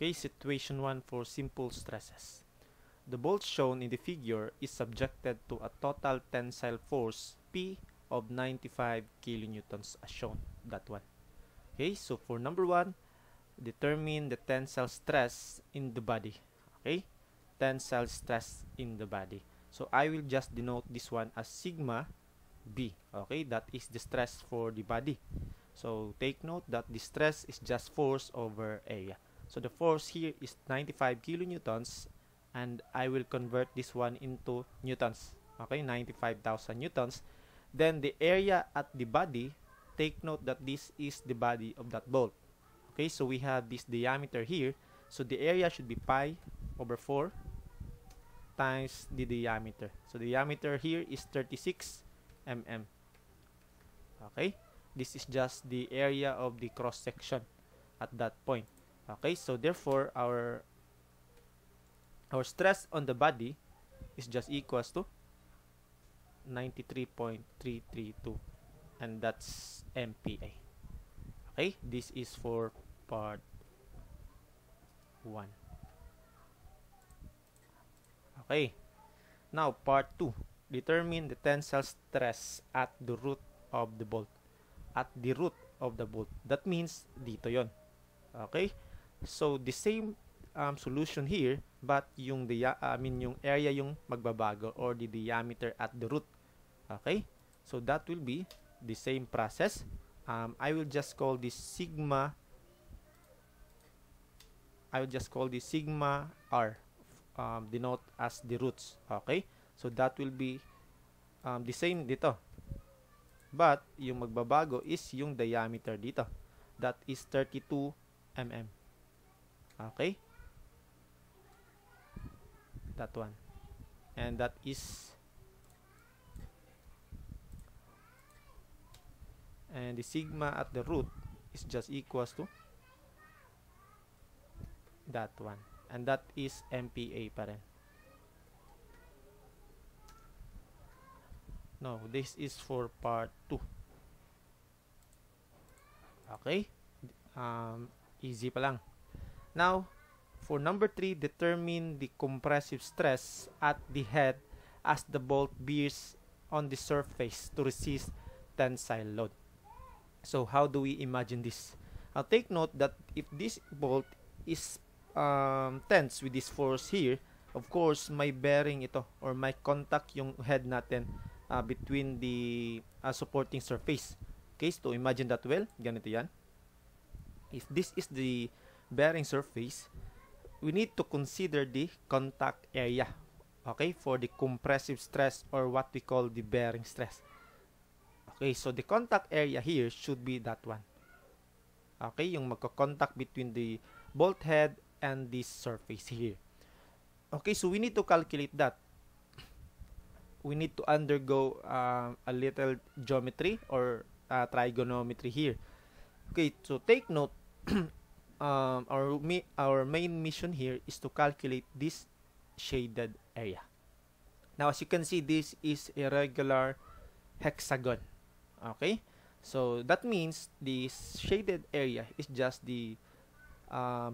Okay, situation 1 for simple stresses. The bolt shown in the figure is subjected to a total tensile force P of 95 kilonewtons as shown, that one. Okay, so for number 1, determine the tensile stress in the body. Okay, tensile stress in the body. So I will just denote this one as sigma B. Okay, that is the stress for the body. So take note that the stress is just force over area. So the force here is 95 kilonewtons, and I will convert this one into newtons. Okay, 95,000 newtons. Then the area at the body, take note that this is the body of that bolt. Okay, so we have this diameter here. So the area should be pi over 4 times the diameter. So the diameter here is 36 mm. Okay, this is just the area of the cross section at that point. Okay, so therefore our stress on the body is just equals to 93.332, and that's MPa. Okay, this is for part 1. Okay, now part 2. Determine the tensile stress at the root of the bolt. At the root of the bolt. That means dito yon. Okay, so the same solution here, but yung area yung magbabago, or the diameter at the root. Okay, so that will be the same process. I will just call this sigma. I will just call this sigma R, denote as the roots. Okay, so that will be the same dito, but yung magbabago is yung diameter dito. That is 32 mm. Okay, that one, and that is, and the sigma at the root is just equals to that one, and that is MPa pa rin. No, this is for part 2. Okay, easy pa lang. Now, for number 3, determine the compressive stress at the head as the bolt bears on the surface to resist tensile load. So how do we imagine this? Take note that if this bolt is tense with this force here, of course, may bearing ito, or may contact yung head natin between the supporting surface. Okay, so imagine that well. Ganito yan. If this is the bearing surface, we need to consider the contact area, okay, for the compressive stress, or what we call the bearing stress. Okay, so the contact area here should be that one. Okay, yung magko-contact between the bolt head and this surface here. Okay, so we need to calculate that. We need to undergo a little geometry, or trigonometry here. Okay, so take note, our main mission here is to calculate this shaded area. Now, as you can see, this is a regular hexagon. Okay, so that means this shaded area is just the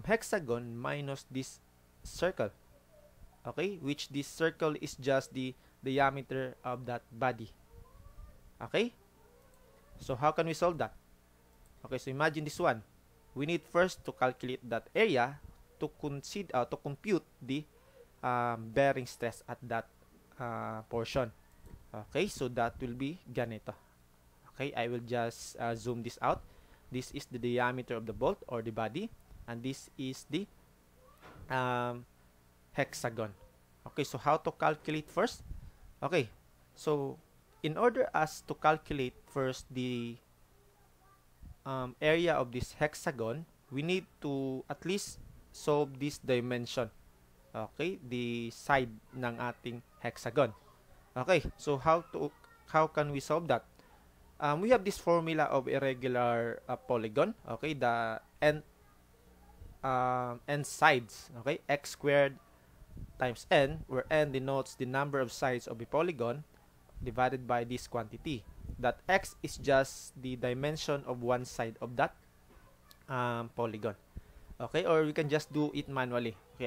hexagon minus this circle. Okay, which this circle is just the diameter of that body. Okay, so how can we solve that? Okay, so imagine this one. We need first to calculate that area to consider to compute the bearing stress at that portion. Okay, so that will be ganito. Okay, I will just zoom this out. This is the diameter of the bolt, or the body, and this is the hexagon. Okay, so how to calculate first? Okay, so in order us to calculate first the area of this hexagon, we need to at least solve this dimension. Okay, the side ng ating hexagon. Okay, so how can we solve that? We have this formula of irregular polygon. Okay, the n sides. Okay, x squared times n, where n denotes the number of sides of a polygon, divided by this quantity. That x is just the dimension of one side of that polygon. Okay, or we can just do it manually. Okay,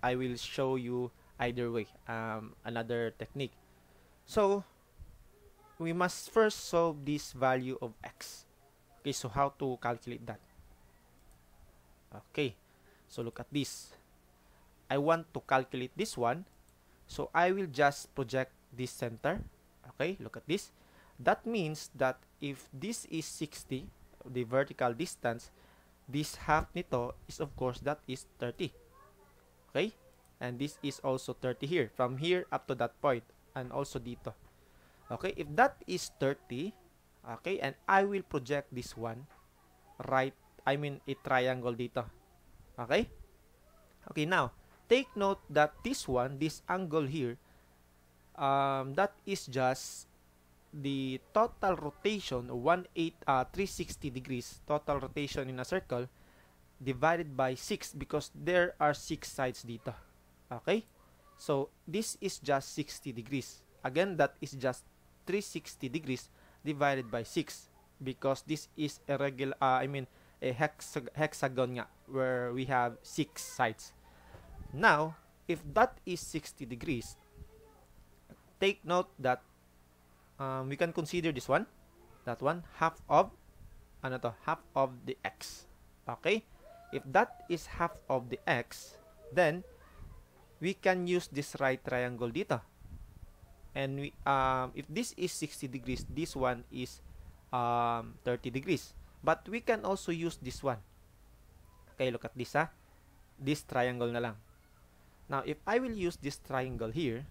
I will show you either way, another technique. So we must first solve this value of x. Okay, so how to calculate that? Okay, so look at this. I want to calculate this one, so I will just project this center. Okay, look at this. That means that if this is 60, the vertical distance, this half nito is, of course, that is 30. Okay, and this is also 30 here, from here up to that point, and also dito. Okay, if that is 30, okay, and I will project this one, right, I mean a triangle dito. Okay? Okay, now, take note that this one, this angle here, that is just the total rotation, 360 degrees, total rotation in a circle, divided by 6, because there are 6 sides dito. Okay? So, this is just 60 degrees. Again, that is just 360 degrees divided by 6, because this is a regular, a hexagon nga, where we have 6 sides. Now, if that is 60 degrees, take note that we can consider this one, that one, half of, ano to, half of the x. Okay? If that is half of the x, then we can use this right triangle dito. And we, if this is 60 degrees, this one is 30 degrees. But we can also use this one. Okay, look at this, ha? This triangle na lang. Now, if I will use this triangle here,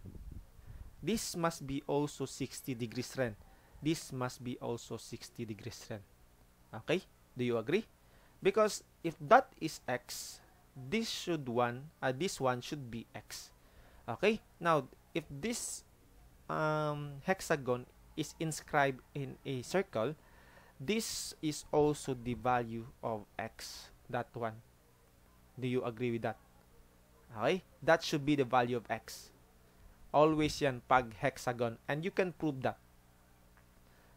this must be also 60 degrees rin. This must be also 60 degrees rin. Okay? Do you agree? Because if that is x, this one should be x. Okay? Now, if this hexagon is inscribed in a circle, this is also the value of x, that one. Do you agree with that? Okay? That should be the value of x. Always yan pag hexagon, and you can prove that.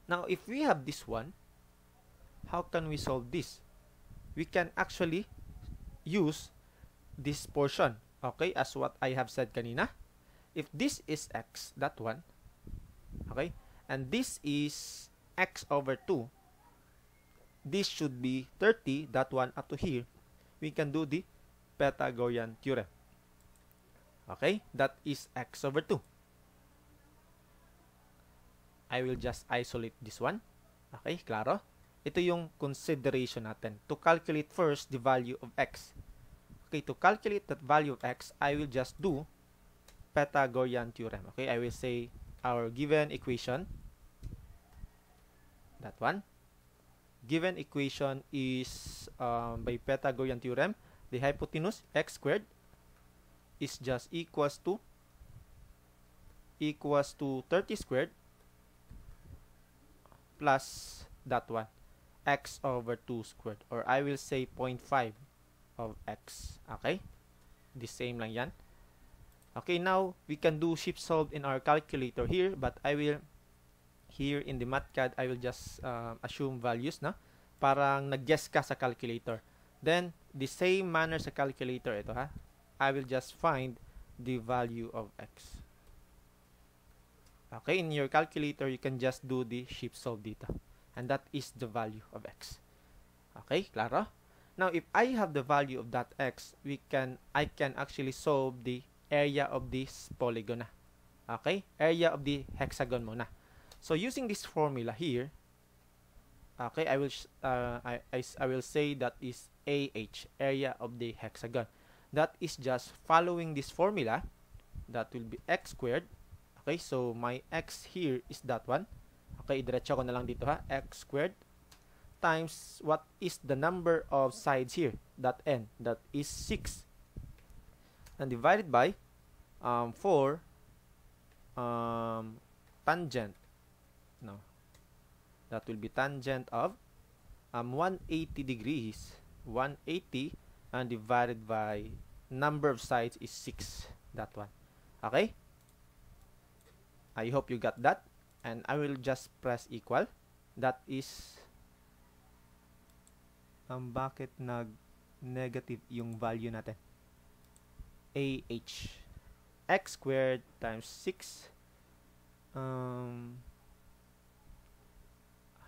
Now, if we have this one, how can we solve this? We can actually use this portion, okay, as what I have said kanina. If this is x, that one, okay, and this is x over 2, this should be 30, that one up to here. We can do the Pythagorean theorem. Okay, that is x over 2. I will just isolate this one. Okay, klaro? Ito yung consideration natin. To calculate first the value of x. Okay, to calculate that value of x, I will just do Pythagorean theorem. Okay, I will say our given equation. That one. Given equation is, by Pythagorean theorem, the hypotenuse x squared is just equals to 30 squared plus that one, x over 2 squared, or I will say 0.5 of x. Okay? The same lang yan. Okay, now we can do shift solve in our calculator here, but I will, here in the MathCAD, I will just assume values na, parang nag-guess ka sa calculator. Then, the same manner sa calculator, ito ha, I will just find the value of x. Okay, in your calculator, you can just do the shift solve dito. And that is the value of x. Okay, klaro? Now, if I have the value of that x, I can actually solve the area of this polygon na. Okay, area of the hexagon muna. So using this formula here, okay, I will say that is AH, area of the hexagon. That is just following this formula, that will be x squared. Okay, so my x here is that one. Okay, idiretso ko na lang dito ha, x squared times what is the number of sides here, that n, that is 6. And divided by 4 tangent. No, that will be tangent of 180 degrees, 180, and divided by number of sides is 6, that one. Okay? I hope you got that, and I will just press equal. That is, bakit nag negative yung value natin. X squared times 6.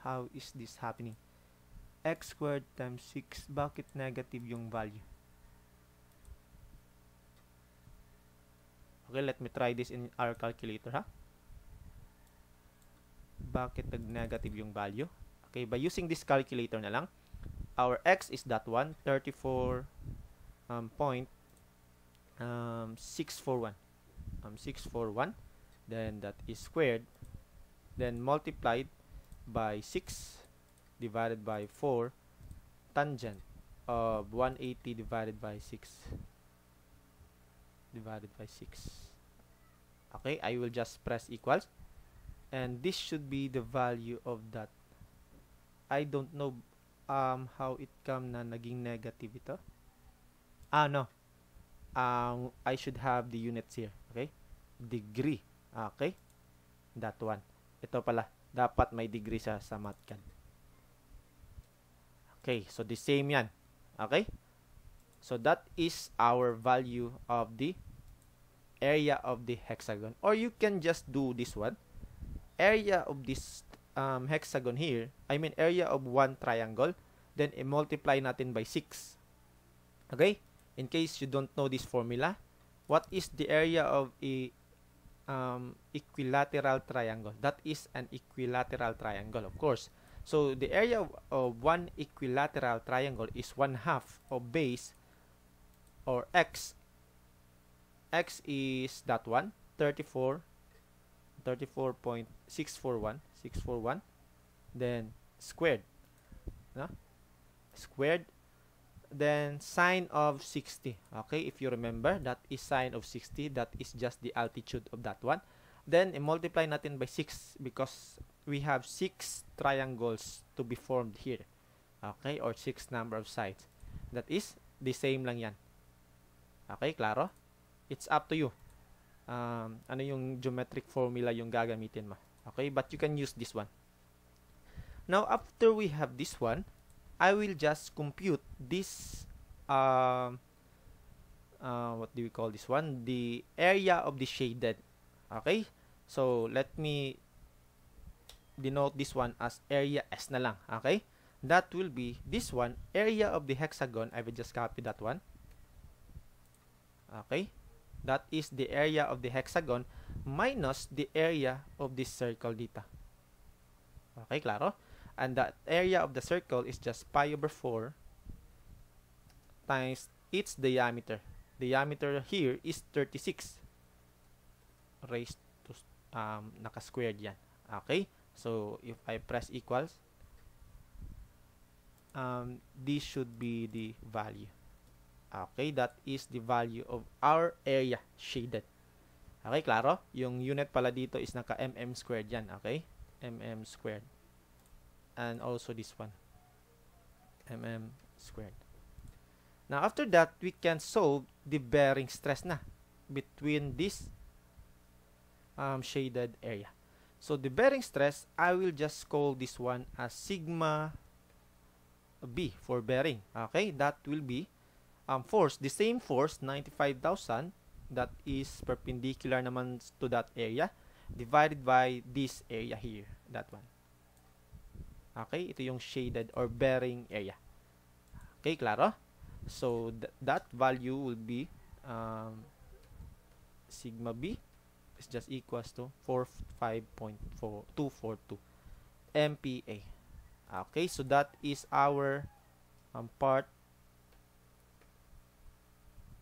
How is this happening? X squared times 6. Bakit negative yung value? Okay, let me try this in our calculator, ha? Bakit nag-negative yung value? Okay, by using this calculator na lang, our x is that one, 34.641. Then that is squared, then multiplied by 6 divided by 4 tangent of 180 divided by 6. Okay, I will just press equals, and this should be the value of that. I don't know how it come na naging negative ito. I should have the units here. Okay, degree. Okay, that one, ito pala dapat may degree sa MathCAD. Okay, so the same yan. Okay, so that is our value of the area of the hexagon, or you can just do this one. Area of this hexagon here, I mean area of one triangle, then multiply natin by 6. Okay? In case you don't know this formula, what is the area of a equilateral triangle? That is an equilateral triangle, of course. So, the area of one equilateral triangle is 1/2 of base, or x. X is that one, 34.641, then squared, squared, then sine of 60. Okay, if you remember, that is sine of 60, that is just the altitude of that one. Then multiply natin by 6, because we have 6 triangles to be formed here. Okay, or 6 number of sides. That is the same lang yan. Okay, klaro? It's up to you. Ano yung geometric formula yung gagamitin mo. Okay, but you can use this one. Now, after we have this one, I will just compute this, what do we call this one? The area of the shaded. Okay, so let me denote this one as area S na lang. Okay, that will be this one, area of the hexagon. I will just copy that one. Okay. That is the area of the hexagon minus the area of this circle dito. Okay, klaro? And that area of the circle is just π/4 times its diameter. Diameter here is 36 raised to, naka-squared yan. Okay? So, if I press equals, this should be the value. Okay, that is the value of our area shaded. Okay, klaro? Yung unit pala dito is naka mm squared yan. Okay, mm squared. And also this one, mm squared. Now, after that, we can solve the bearing stress na between this shaded area. So, the bearing stress, I will just call this one as sigma B for bearing. Okay, that will be force, the same force, 95,000, that is perpendicular naman to that area, divided by this area here, that one. Okay, ito yung shaded or bearing area. Okay, klaro? So, that value will be sigma B is just equals to 45.4242 MPa. Okay, so that is our part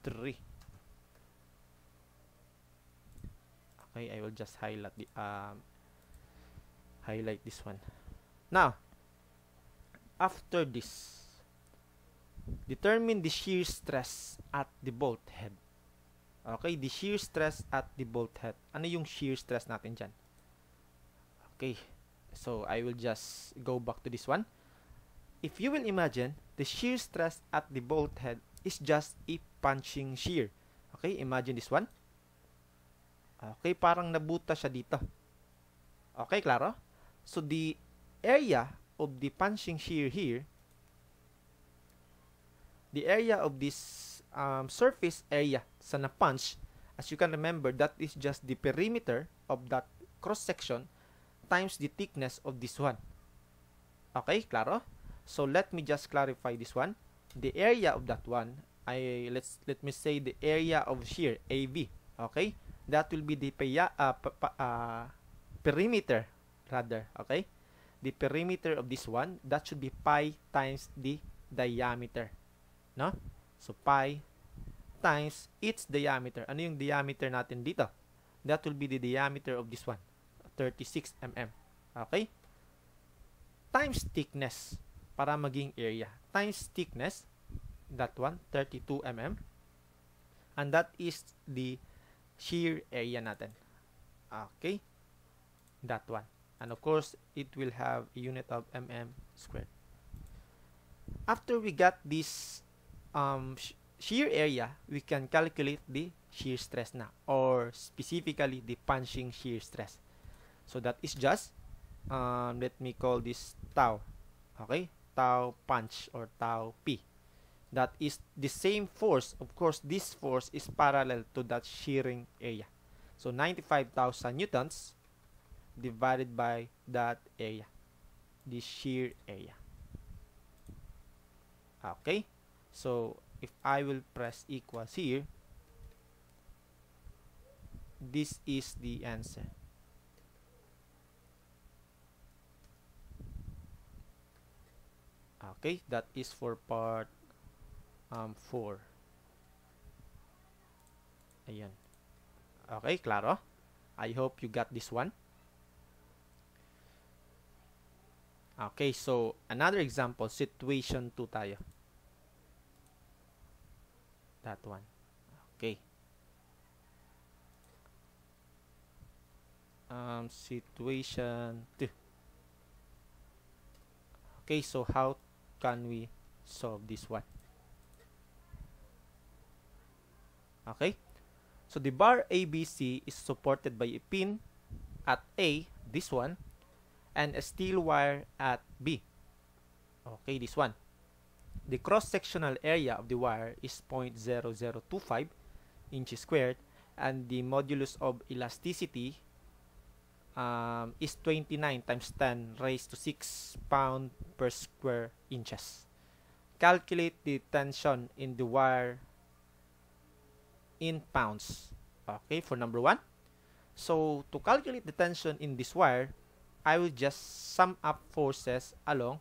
3. Okay, I will just highlight the highlight this one. Now, after this, determine the shear stress at the bolt head. Okay, the shear stress at the bolt head. Ano yung shear stress natin dyan? Okay, so I will just go back to this one. If you will imagine, the shear stress at the bolt head is just a punching shear. Okay, imagine this one. Okay, parang nabuta siya dito. Okay, klaro? So, the area of the punching shear here the area of this surface area sa na-punch, as you can remember, that is just the perimeter of that cross-section times the thickness of this one. Okay, klaro? So, let me just clarify this one. The area of that one, let me say the area of shear, AB. Okay? That will be the perimeter, rather. Okay? The perimeter of this one, that should be pi times the diameter. No? So, pi times its diameter. Ano yung diameter natin dito? That will be the diameter of this one. 36 mm. Okay? Times thickness para maging area. Times thickness, that one, 32 mm. And that is the shear area natin. Okay? That one. And of course, it will have a unit of mm squared. After we got this shear area, we can calculate the shear stress na, or specifically the punching shear stress. So that is just, let me call this tau. Okay? Tau punch or tau P. That is the same force. Of course, this force is parallel to that shearing area. So 95,000 newtons divided by that area, the shear area. Okay? So if I will press equals here, this is the answer. Okay, that is for part 4. Ayan. Okay, klaro? I hope you got this one. Okay, so another example, situation 2 tayo. That one. Okay. Situation 2. Okay, so how can we solve this one? Okay, so the bar ABC is supported by a pin at A, this one, and a steel wire at B. Okay, this one. The cross-sectional area of the wire is 0.0025 inches squared, and the modulus of elasticity is 29 times 10 raised to 6 pound per square inches. Calculate the tension in the wire in pounds. Okay, for number 1. So, to calculate the tension in this wire, I will just sum up forces along,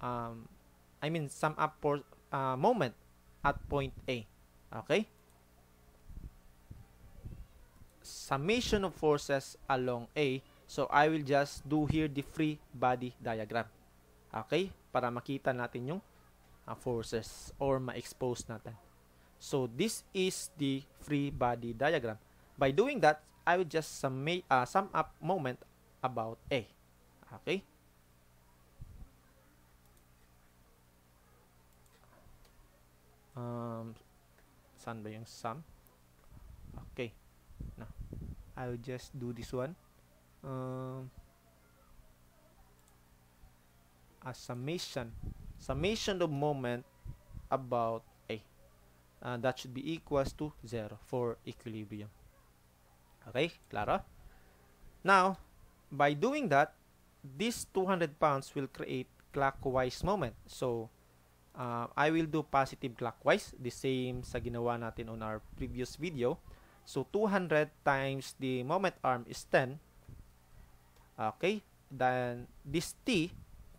sum up for moment at point A. Okay? Summation of forces along A. So, I will just do here the free body diagram. Okay? Para makita natin yung forces or ma-expose natin. So, this is the free body diagram. By doing that, I will just sum up moment about A. Okay? Saan ba yung sum? Okay. Now, I'll just do this one. A summation. Summation of moment about A. That should be equals to 0 for equilibrium. Okay? Klaro? Now, by doing that, these 200 pounds will create clockwise moment. So, I will do positive clockwise, the same sa ginawa natin on our previous video. So, 200 times the moment arm is 10. Okay? Then, this T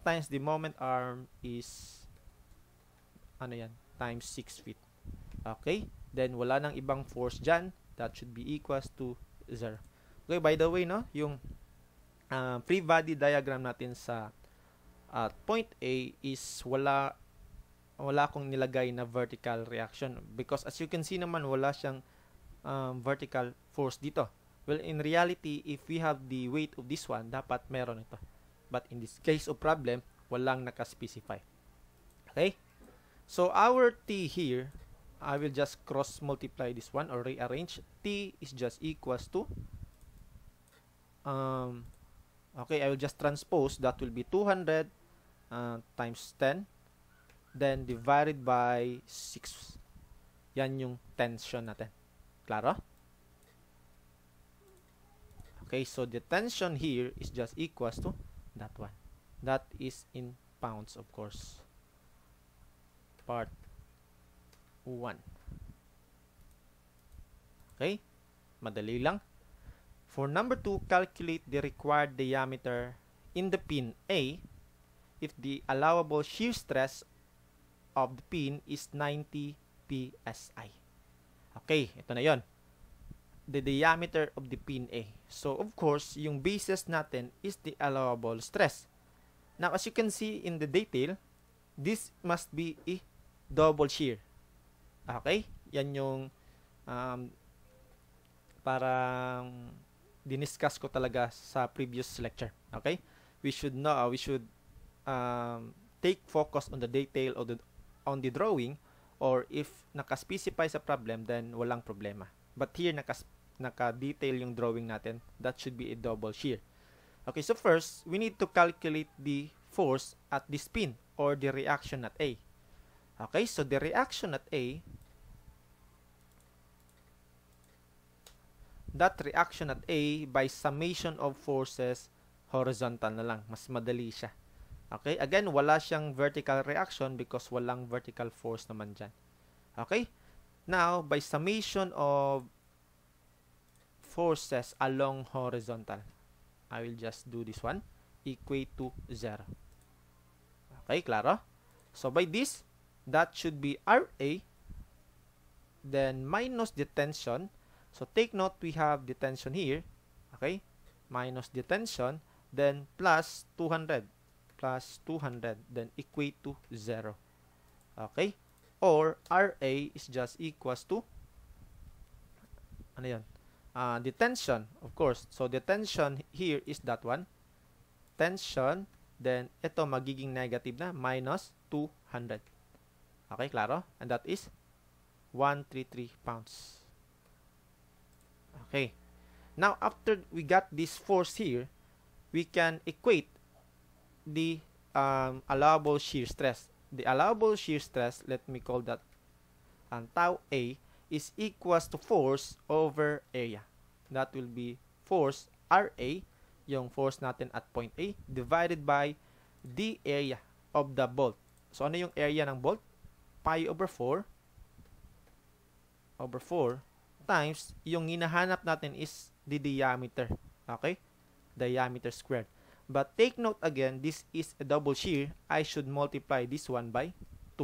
times the moment arm is, ano yan? Times 6 feet. Okay? Then, wala nang ibang force dyan. That should be equals to 0. Okay, by the way, no? Yung free body diagram natin sa point A is wala akong nilagay na vertical reaction because as you can see naman wala siyang vertical force dito. Well, in reality, if we have the weight of this one, dapat meron ito. But in this case of problem, walang nakaspecify. Okay? So, our T here, I will just cross-multiply this one or rearrange. T is just equals to, okay, I will just transpose. That will be 200 times 10. then divided by 6. Yan yung tension natin. Klaro? Okay, so the tension here is just equals to that one. That is in pounds, of course. Part 1. Okay? Madali lang. For number 2, calculate the required diameter in the pin A if the allowable shear stress of the pin is 90 psi. Okay, ito na yon. The diameter of the pin A. So, of course, yung basis natin is the allowable stress. Now, as you can see in the detail, this must be a double shear. Okay? Yan yung parang diniscuss ko talaga sa previous lecture. Okay? We should take focus on the detail or on the drawing, or if nakaspecify sa problem, then walang problema. But here, naka-detail yung drawing natin. That should be a double shear. Okay, so first, we need to calculate the force at this pin or the reaction at A. Okay, so the reaction at A, that reaction at A by summation of forces, horizontal na lang. Mas madali siya. Okay? Again, wala siyang vertical reaction because walang vertical force naman dyan. Okay? Now, by summation of forces along horizontal. I will just do this one. Equate to 0. Okay? Klaro? So, by this, that should be RA. Then, minus the tension. So, take note, we have the tension here. Okay? Minus the tension. Then, plus 200. Plus 200. Then, equate to 0. Okay? Or, RA is just equals to, ano yun? The tension, of course. So, the tension here is that one. Tension. Then, ito magiging negative na. Minus 200. Okay? Klaro? And that is 133 pounds. Okay. Now, after we got this force here, we can equate the allowable shear stress. The allowable shear stress, let me call that tau A, is equals to force over area. That will be force RA, yung force natin at point A, divided by the area of the bolt. So, ano yung area ng bolt? Pi over 4 over 4 times, yung hinahanap natin is the diameter. Okay? Diameter squared. But take note again, this is a double shear. I should multiply this one by 2.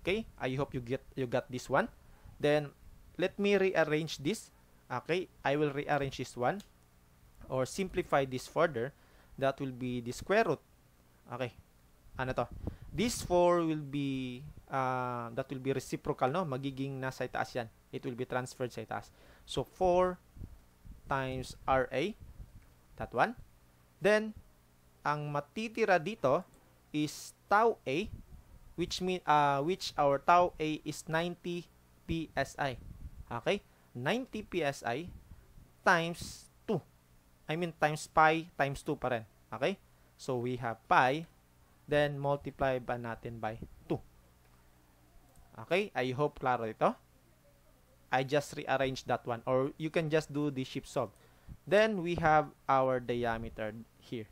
Okay? I hope you got this one. Then, let me rearrange this. Okay? I will rearrange this one. Or simplify this further. That will be the square root. Okay. Ano to? This 4 will be, that will be reciprocal, no? Magiging nasa itaas yan. It will be transferred sa itaas. So, 4 times RA, that one. Then, ang matitira dito is tau A, which our tau A is 90 psi. Okay? 90 psi times 2. I mean, times pi times 2 pa rin. Okay? So, we have pi, then multiply ba natin by 2. Okay? I hope klaro ito. I just rearrange that one, or you can just do the ship solve. Then we have our diameter here,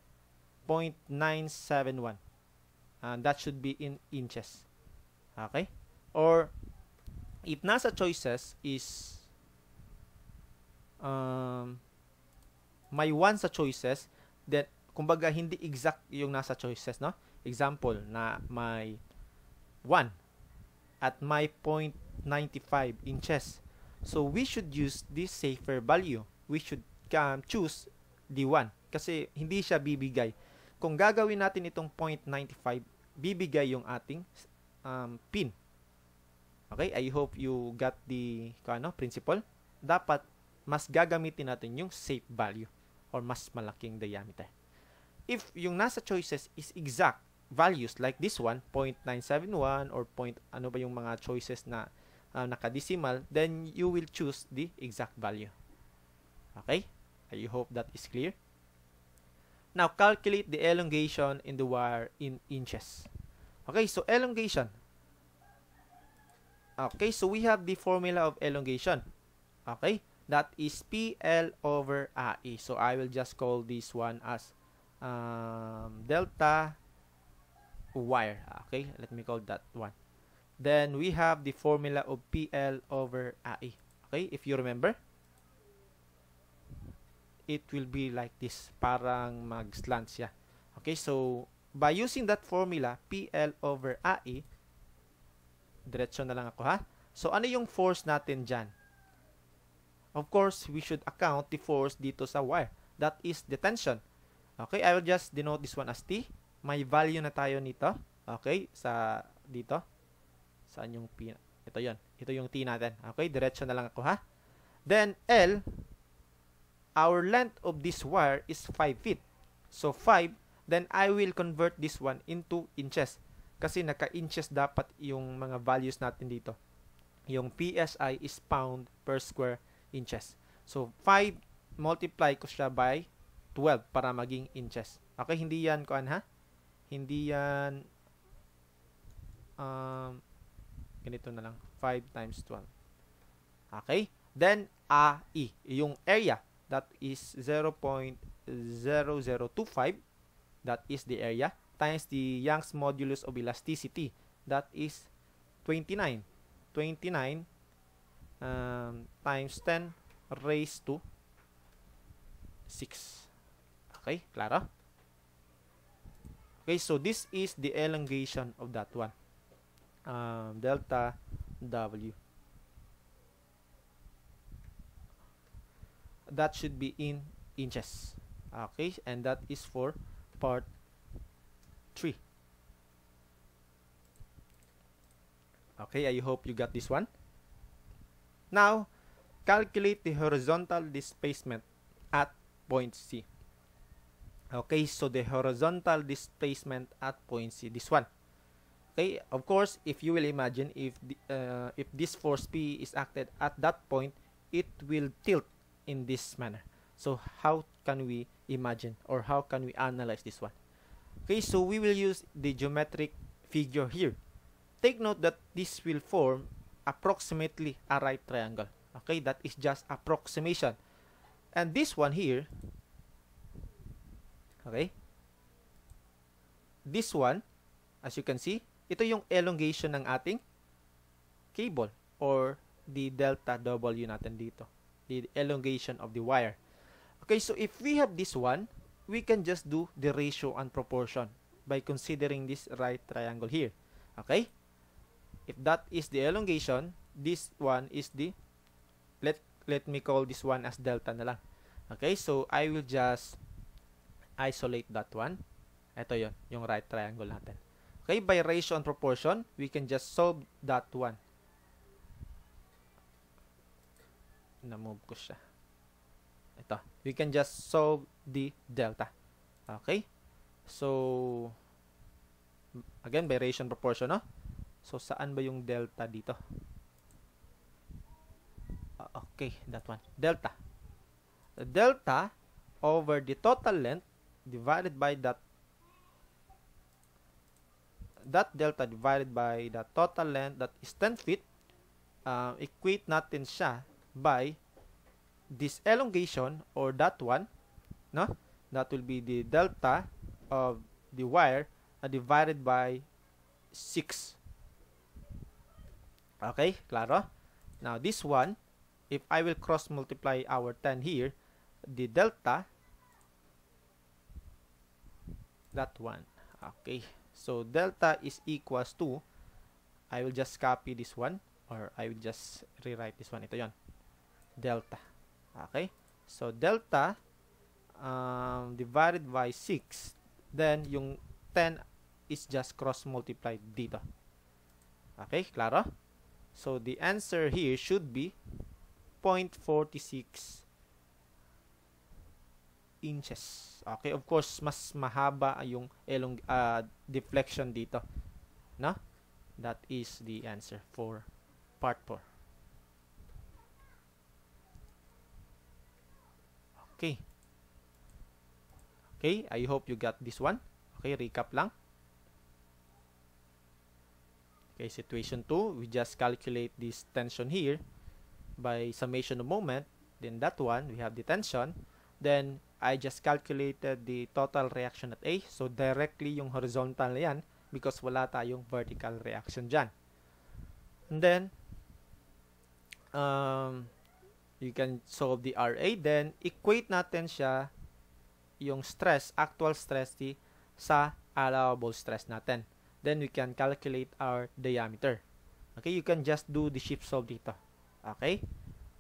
0.971, and that should be in inches. Okay? Or if nasa choices is may 1 sa choices, then kumbaga hindi exact yung nasa choices, no? Example na may 1 at may 0.95 inches. So, we should use this safer value. We should choose the 1 kasi hindi siya bibigay. Kung gagawin natin itong 0.95, bibigay yung ating pin. Okay? I hope you got the principle. Dapat mas gagamitin natin yung safe value or mas malaking diameter. If yung nasa choices is exact values like this one, 0.971 or ano ba yung mga choices na nakadecimal, then you will choose the exact value. Okay? I hope that is clear. Now, calculate the elongation in the wire in inches. Okay, so elongation. Okay, so we have the formula of elongation. Okay, that is PL over AE. So I will just call this one as delta wire. Okay, let me call that one. Then we have the formula of PL over AE. Okay, if you remember, it will be like this. Parang mag-slant siya. Okay, so by using that formula, PL over AE, diretso na lang ako ha. So, ano yung force natin dyan? Of course, we should account the force dito sa wire. That is the tension. Okay, I will just denote this one as T. May value na tayo nito. Okay, sa dito. Saan yung P? Ito yun. Ito yung T natin. Okay, diretso na lang ako ha. Then, L, our length of this wire is 5 feet. So, 5, then I will convert this one into inches. Kasi naka-inches dapat yung mga values natin dito. Yung PSI is pound per square inches. So, 5 multiply ko siya by 12 para maging inches. Okay, hindi yan, kuan ha? Hindi yan, ganito na lang, 5 times 12. Okay, then AE, yung area, that is 0.0025, that is the area, times the Young's modulus of elasticity, that is 29. 29 times 10 raised to 6. Okay, klaro? Okay, so this is the elongation of that one. Delta W. That should be in inches. Okay, and that is for part 3. Okay, I hope you got this one. Now, calculate the horizontal displacement at point C. Okay, so the horizontal displacement at point C, this one. Okay, of course, if you will imagine, if this force P is acted at that point, it will tilt in this manner. So, how can we imagine or how can we analyze this one? Okay, so we will use the geometric figure here. Take note that this will form approximately a right triangle. Okay, that is just approximation. And this one here, okay, this one, as you can see, ito yung elongation ng ating cable or the delta W natin dito, the elongation of the wire. Okay, so if we have this one, we can just do the ratio and proportion by considering this right triangle here. Okay? If that is the elongation, this one is the, let me call this one as delta na lang. Okay? So, I will just isolate that one. Ito yon, yung right triangle natin. Okay? By ratio and proportion, we can just solve that one. Na-move ko siya. Ito. We can just solve the delta. Okay? So, again, by ratio and proportion, no? So, saan ba yung delta dito? Okay, that one. Delta. The delta over the total length divided by that. That delta divided by the total length, that is 10 feet. Equate natin siya by this elongation or that one, no? That will be the delta of the wire divided by 6. Okay, klaro? Now, this one, if I will cross multiply our 10 here, the delta, that one. Okay, so delta is equals to, I will just copy this one or I will just rewrite this one. Ito yon, delta. Okay, so delta divided by 6, then yung 10 is just cross multiplied dito. Okay, klaro? So the answer here should be 0.46 inches. Okay, of course, mas mahaba yung deflection dito. No? That is the answer for part 4. Okay. Okay, I hope you got this one. Okay, recap lang. Okay, situation 2, we just calculate this tension here by summation of moment. Then that one, we have the tension. Then I just calculated the total reaction at A. So directly yung horizontal na yan because wala tayong vertical reaction dyan. And then, you can solve the RA. Then, equate natin siya yung stress, actual stress sa allowable stress natin. Then, we can calculate our diameter. Okay, you can just do the shape solve dito. Okay?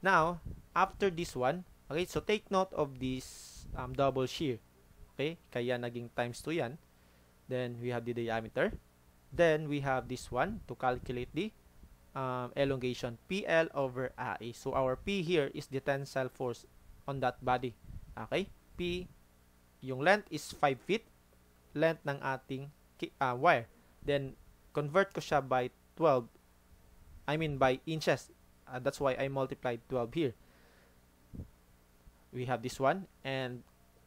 Now, after this one, okay, so take note of this double shear. Okay, kaya naging times 2 yan. Then, we have the diameter. Then, we have this one to calculate the elongation, PL over RA. So, our P here is the tensile force on that body. Okay? P, yung length is 5 feet. Length ng ating wire. Then, convert ko siya by 12. I mean, by inches. That's why I multiplied 12 here. We have this one. And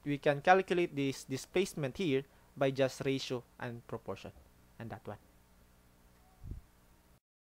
we can calculate this displacement here by just ratio and proportion. And that one.